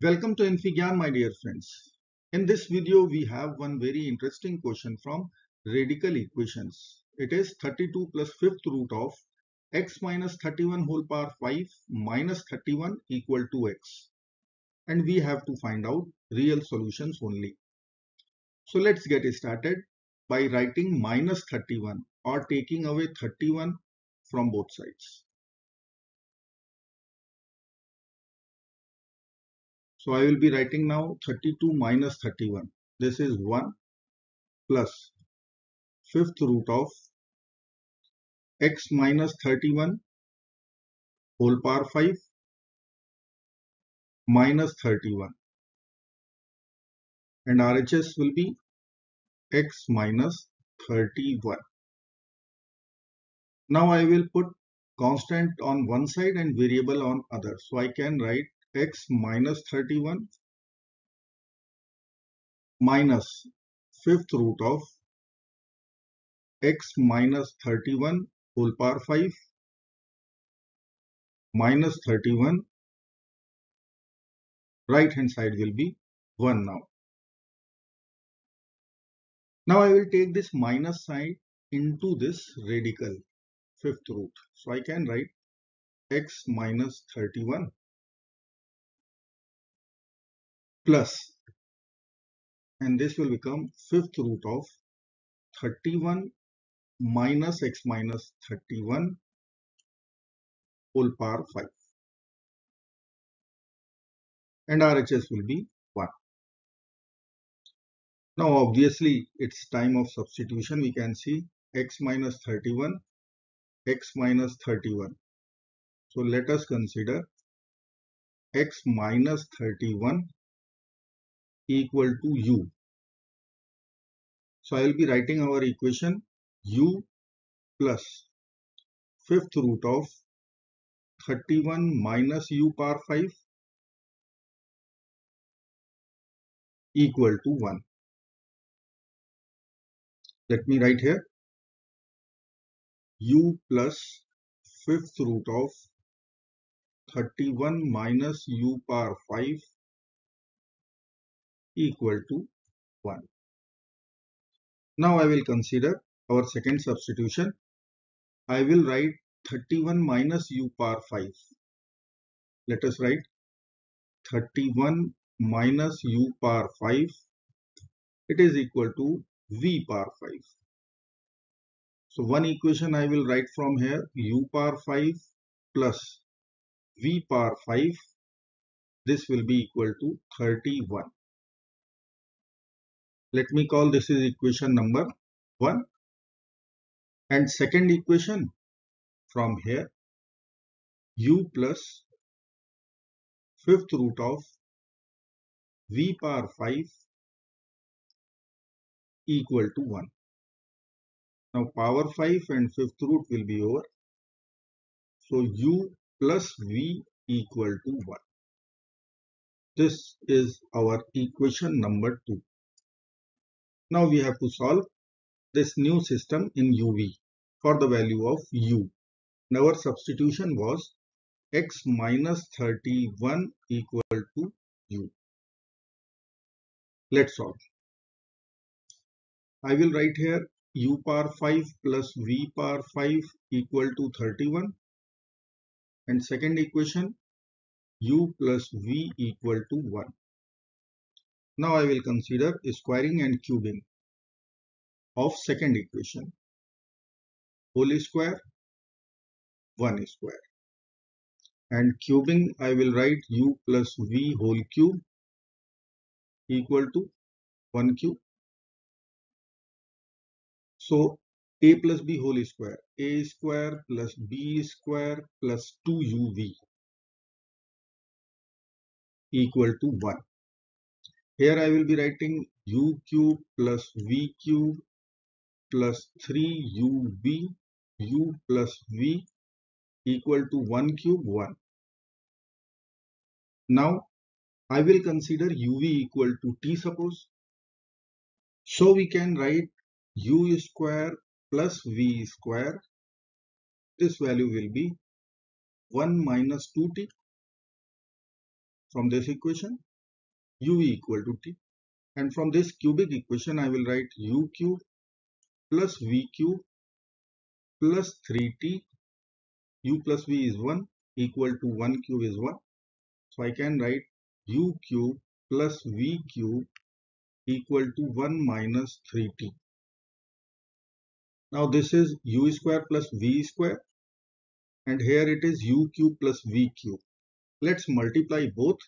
Welcome to infyGyan, my dear friends. In this video, we have one very interesting question from radical equations. It is 32 plus 5th root of x minus 31 whole power 5 minus 31 equal to x. And we have to find out real solutions only. So let's get started by writing minus 31 or taking away 31 from both sides. So I will be writing now 32 minus 31. This is 1 plus 5th root of x minus 31 whole power 5 minus 31. And RHS will be x minus 31. Now I will put constant on one side and variable on other. So I can write x minus 31 minus 5th root of x minus 31 whole power 5 minus 31. Right hand side will be 1 now. Now I will take this minus sign into this radical 5th root. So I can write x minus 31 plus, and this will become 5th root of 31 minus x minus 31 whole power 5, and RHS will be 1. Now obviously it's time of substitution. We can see x minus 31, x minus 31. So let us consider x minus 31 equal to u. So I will be writing our equation u plus 5th root of 31 minus u power 5 equal to 1. Let me write here u plus 5th root of 31 minus u power 5 equal to 1. Now I will consider our second substitution. I will write 31 minus u power 5. Let us write 31 minus u power 5. It is equal to v power 5. So one equation I will write from here, u power 5 plus v power 5. This will be equal to 31. Let me call this is equation number 1. And second equation from here, u plus 5th root of v power 5 equal to 1. Now power 5 and 5th root will be over. So u plus v equal to 1. This is our equation number 2. Now we have to solve this new system in UV for the value of u. And our substitution was x minus 31 equal to u. Let's solve. I will write here u power 5 plus v power 5 equal to 31. And second equation u plus v equal to 1. Now I will consider squaring and cubing of second equation. Whole square, 1 square. And cubing I will write u plus v whole cube equal to 1 cube. So a plus b whole square. A square plus b square plus 2uv equal to 1. Here I will be writing u cube plus v cube plus 3uv, u plus v equal to 1 cube 1. Now I will consider uv equal to t suppose. So we can write u square plus v square. This value will be 1 minus 2t from this equation u equal to t, and from this cubic equation I will write u cube plus v cube plus 3t, u plus v is 1 equal to 1 cube is 1. So I can write u cube plus v cube equal to 1 minus 3t. Now this is u square plus v square, and here it is u cube plus v cube. Let's multiply both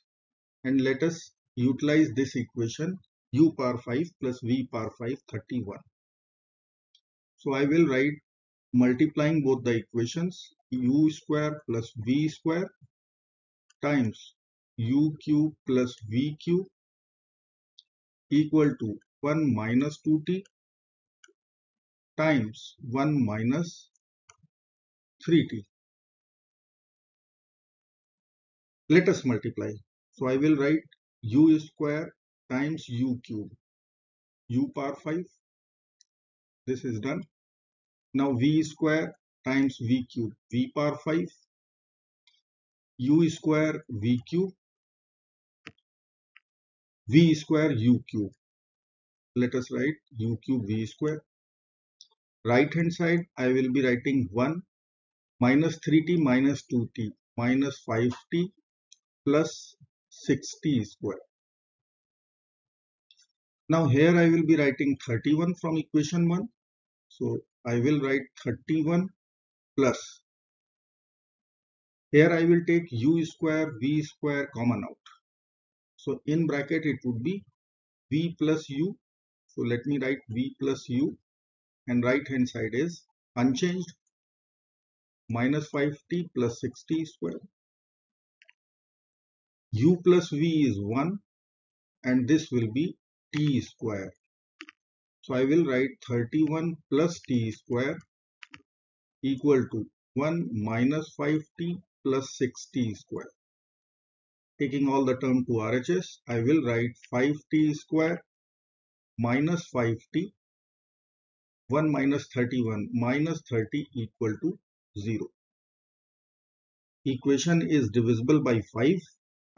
and let us utilize this equation u power 5 plus v power 5, 31. So I will write, multiplying both the equations, u square plus v square times u cube plus v cube equal to 1 minus 2t times 1 minus 3t. Let us multiply. So I will write u square times u cube, u power 5. This is done. Now v square times v cube, v power 5, u square v cube, v square u cube. Let us write u cube v square. Right hand side I will be writing 1 minus 3t minus 2t minus 5t plus 6t square. Now here I will be writing 31 from equation 1. So I will write 31 plus, here I will take u square v square common out. So in bracket it would be v plus u. So let me write v plus u, and right hand side is unchanged minus 5t plus 6t square. U plus v is 1 and this will be t square. So I will write 31 plus t square equal to 1 minus 5t plus 6t square. Taking all the term to RHS, I will write 5t square minus 5t, 1 minus 31 minus 30 equal to 0. Equation is divisible by 5.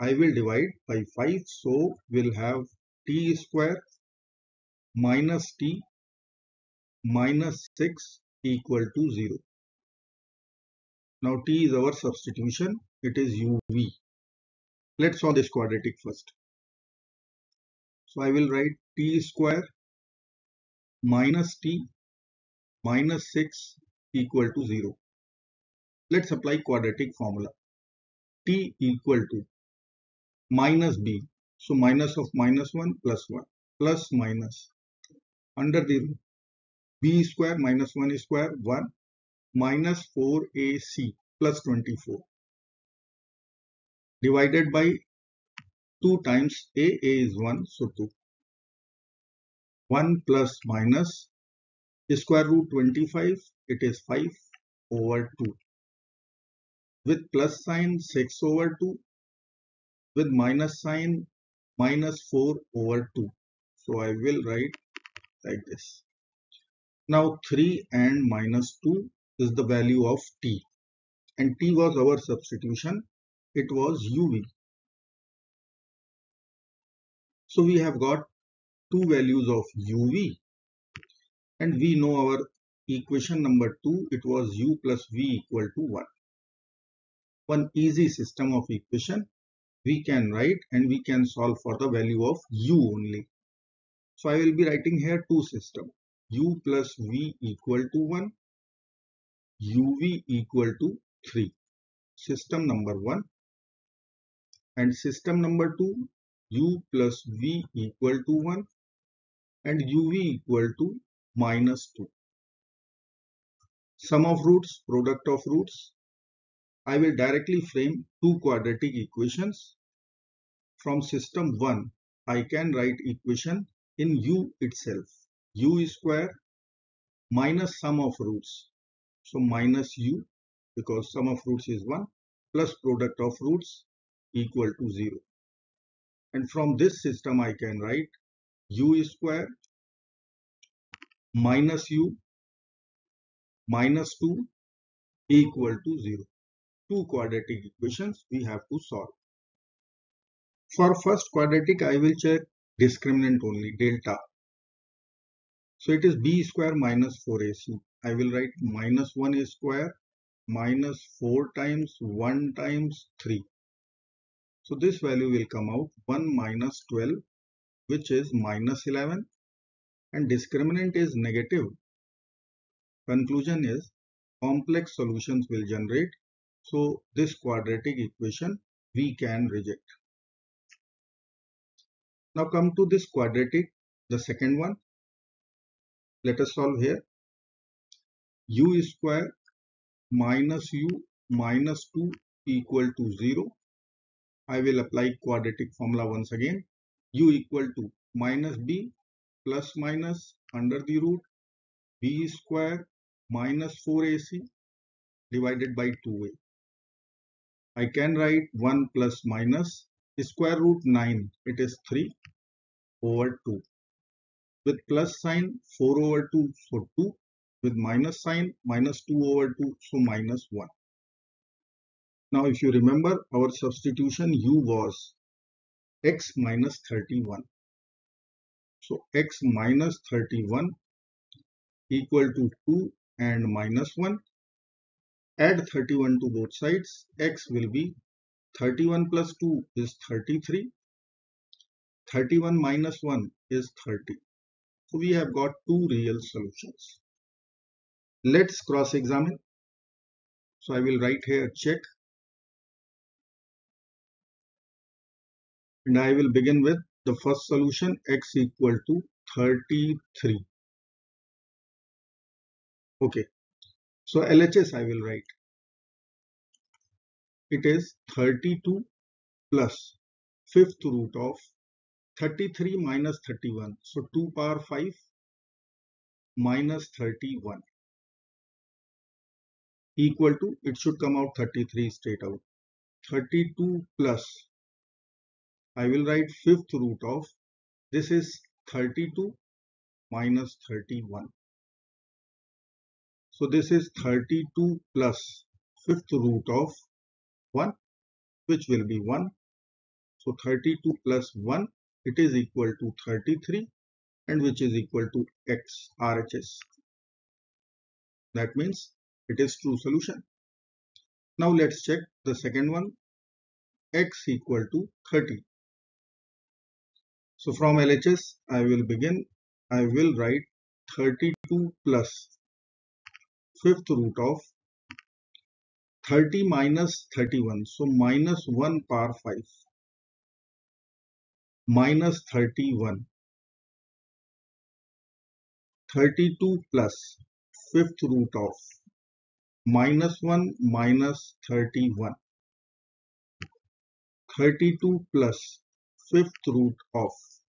I will divide by 5, so we'll have t square minus t minus 6 equal to 0. Now t is our substitution, it is uv. Let's solve this quadratic first. So I will write t square minus t minus 6 equal to 0. Let's apply quadratic formula. T equal to minus b, so minus of minus 1 plus minus. Under the root, b square minus 1 is square 1 minus 4ac plus 24 divided by 2 times a is 1, so 2. 1 plus minus square root 25, it is 5 over 2 with plus sign 6 over 2 with minus sign minus 4 over 2. So I will write like this. Now 3 and minus 2 is the value of t, and t was our substitution, it was uv. So we have got two values of uv, and we know our equation number 2, it was u plus v equal to 1. One easy system of equation we can write, and we can solve for the value of u only. So I will be writing here two systems, u plus v equal to 1, uv equal to 3, system number 1, and system number 2, u plus v equal to 1 and uv equal to minus 2. Sum of roots, product of roots. I will directly frame two quadratic equations. From system 1, I can write equation in u itself. U square minus sum of roots. So minus u, because sum of roots is 1, plus product of roots equal to 0. And from this system, I can write u square minus u minus 2 equal to 0. Two quadratic equations we have to solve. For first quadratic, I will check discriminant only, delta. So it is b square minus 4ac. I will write minus 1a square minus 4 times 1 times 3. So this value will come out 1 minus 12, which is minus 11, and discriminant is negative. Conclusion is complex solutions will generate. So this quadratic equation we can reject. Now come to this quadratic, the second one. Let us solve here. U square minus u minus 2 equal to 0. I will apply quadratic formula once again. U equal to minus b plus minus under the root b square minus 4ac divided by 2a. I can write 1 plus minus square root 9, it is 3 over 2. With plus sign 4 over 2, so 2. With minus sign minus 2 over 2, so minus 1. Now if you remember, our substitution u was x minus 31. So x minus 31 equal to 2 and minus 1. Add 31 to both sides, x will be 31 plus 2 is 33, 31 minus 1 is 30. So we have got two real solutions. Let's cross-examine. So I will write here check. And I will begin with the first solution, x equal to 33. Okay. So LHS I will write. It is 32 plus fifth root of 33 minus 31. So 2 power 5 minus 31 equal to, it should come out 33 straight out. 32 plus, I will write fifth root of, this is 32 minus 31. So this is 32 plus fifth root of 1, which will be 1. So 32 plus 1, it is equal to 33, and which is equal to x, RHS. That means it is true solution. Now let's check the second one, x equal to 30. So from LHS, I will begin. I will write 32 plus fifth root of 30 minus 31, so minus 1 power 5 minus 31. 32 plus fifth root of minus 1 minus 31. 32 plus fifth root of,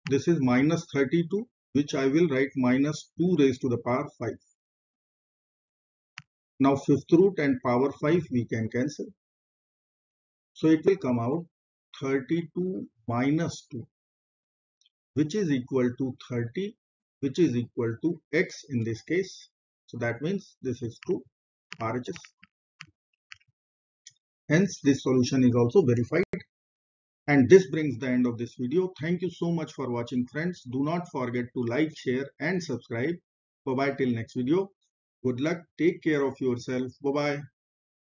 this is minus 32, which I will write minus 2 raised to the power 5. Now fifth root and power 5 we can cancel. So it will come out 32 minus 2, which is equal to 30, which is equal to x in this case. So that means this is true RHS. Hence this solution is also verified. And this brings the end of this video. Thank you so much for watching, friends. Do not forget to like, share and subscribe. Bye bye till next video. Good luck. Take care of yourself. Bye-bye.